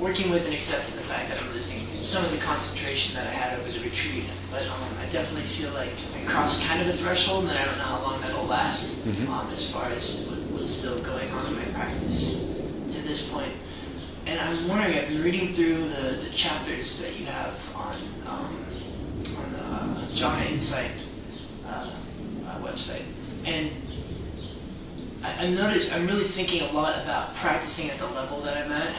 working with and accepting the fact that I'm losing some of the concentration that I had over the retreat. But I definitely feel like I crossed kind of a threshold, and I don't know how long that'll last, as far as what's still going on in my practice to this point. And I'm wondering, I've been reading through the chapters that you have on the John Insight website, and I've noticed I'm really thinking a lot about practicing at the level that I'm at.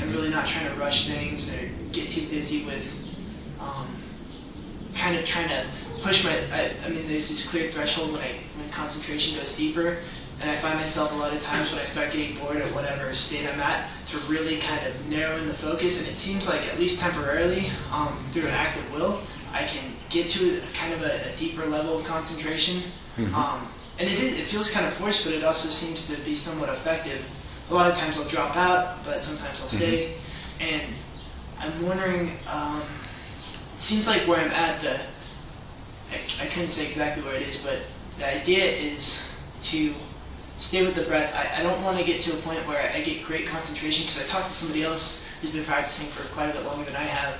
I'm really not trying to rush things or get too busy with kind of trying to push my... I mean, there's this clear threshold when concentration goes deeper, and I find myself a lot of times when I start getting bored at whatever state I'm at to really kind of narrow in the focus, and it seems like, at least temporarily, through an act of will, I can get to kind of a deeper level of concentration. And it feels kind of forced, but it also seems to be somewhat effective. A lot of times I'll drop out, but sometimes I'll stay. And I'm wondering, it seems like where I'm at, I couldn't say exactly where it is, but the idea is to stay with the breath. I don't want to get to a point where I get great concentration, because I talked to somebody else who's been practicing for quite a bit longer than I have,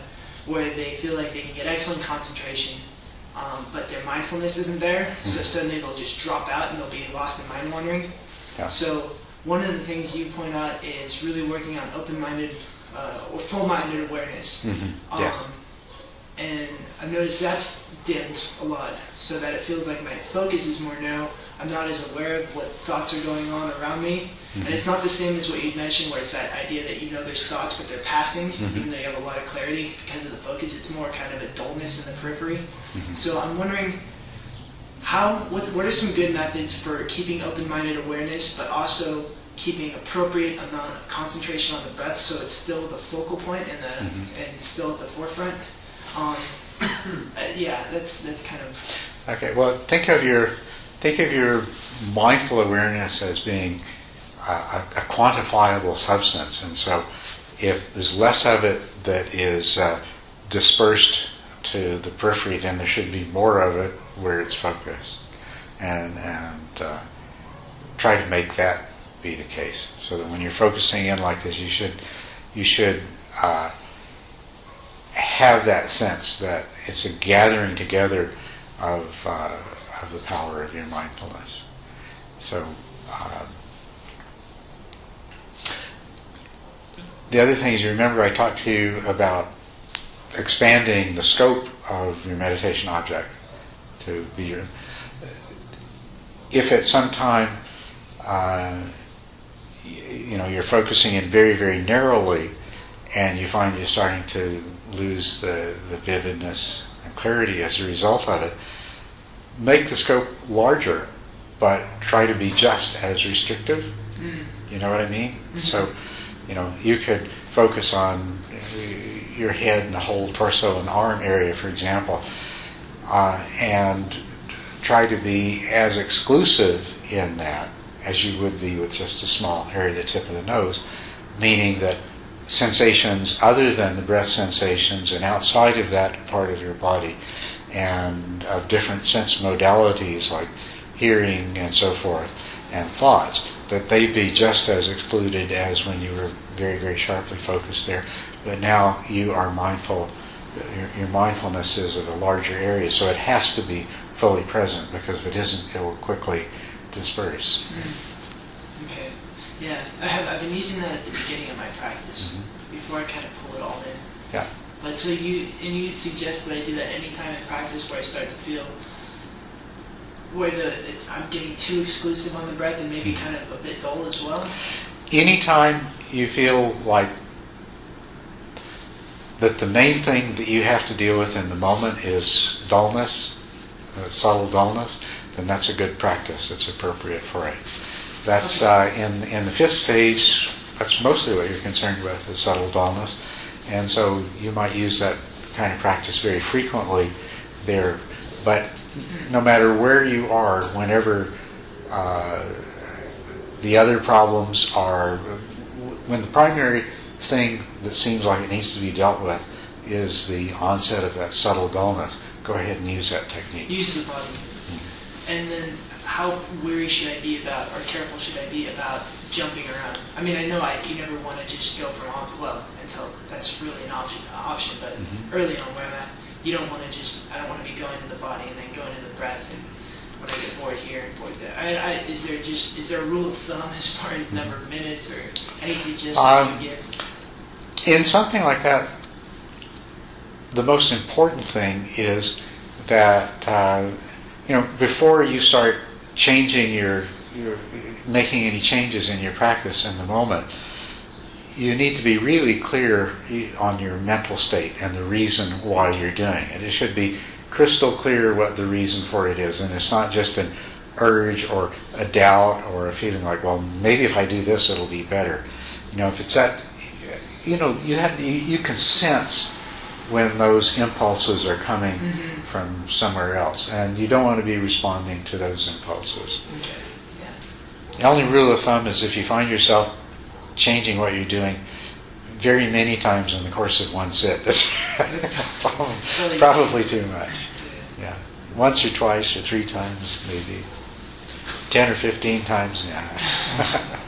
where they feel like they can get excellent concentration, but their mindfulness isn't there, so suddenly they'll just drop out and they'll be lost in mind wandering. Yeah. So one of the things you point out is really working on open-minded or full-minded awareness. Yes. And I've noticed that's dimmed a lot, so that it feels like my focus is more now. I'm not as aware of what thoughts are going on around me. And it's not the same as what you mentioned, where it's that idea that you know there's thoughts, but they're passing, even though you have a lot of clarity because of the focus. It's more kind of a dullness in the periphery. So I'm wondering, what are some good methods for keeping open-minded awareness, but also keeping appropriate amount of concentration on the breath, so it's still the focal point and the and still at the forefront? Yeah, that's kind of... Okay, well, think of your mindful awareness as being a quantifiable substance, and so if there's less of it that is dispersed to the periphery, then there should be more of it where it's focused, and try to make that be the case, so that when you're focusing in like this, you should have that sense that it's a gathering together of the power of your mindfulness. So the other thing is, you remember I talked to you about expanding the scope of your meditation object to be your... If at some time you're focusing in very, very narrowly, and you find you're starting to lose the vividness and clarity as a result of it, make the scope larger, but try to be just as restrictive. You know what I mean? So, you could focus on your head and the whole torso and arm area, for example, and try to be as exclusive in that as you would be with just a small area, the tip of the nose, meaning that sensations other than the breath sensations and outside of that part of your body, and of different sense modalities like hearing and so forth, and thoughts, that they be just as excluded as when you were very, very sharply focused there. But now you are mindful, your mindfulness is at a larger area, so it has to be fully present, because if it isn't, it will quickly disperse. Okay. Yeah, I've been using that at the beginning of my practice, before I kind of pull it all in. Yeah. But so you suggest that I do that anytime in practice where I start to feel where I'm getting too exclusive on the breath and maybe kind of a bit dull as well? Anytime you feel like that the main thing that you have to deal with in the moment is dullness, subtle dullness, then that's a good practice. It's appropriate for it. That's in the fifth stage. That's mostly what you're concerned with, is subtle dullness, and so you might use that kind of practice very frequently there. But no matter where you are, whenever the other problems are, when the primary thing that seems like it needs to be dealt with is the onset of that subtle dullness, go ahead and use that technique. Use the body, and then. How wary should I be about, or careful should I be about jumping around. I mean, I know you never want to just go from until that's really an option, but early on where I'm at, you don't want to just, I don't want to be going to the body and then going to the breath, and when I get bored here and bored there. Is there a rule of thumb as far as number of minutes or any suggestions you give? In something like that, the most important thing is that before you start changing your making any changes in your practice in the moment, you need to be really clear on your mental state and the reason why you're doing it. It should be crystal clear what the reason for it is, and it's not just an urge or a doubt or a feeling like, well, maybe if I do this, it'll be better. If it's that, you can sense when those impulses are coming from somewhere else, and you don't want to be responding to those impulses. Okay. Yeah. The only rule of thumb is if you find yourself changing what you're doing very many times in the course of one sit. That's probably too much. Yeah, once or twice or three times, maybe 10 or 15 times. Yeah.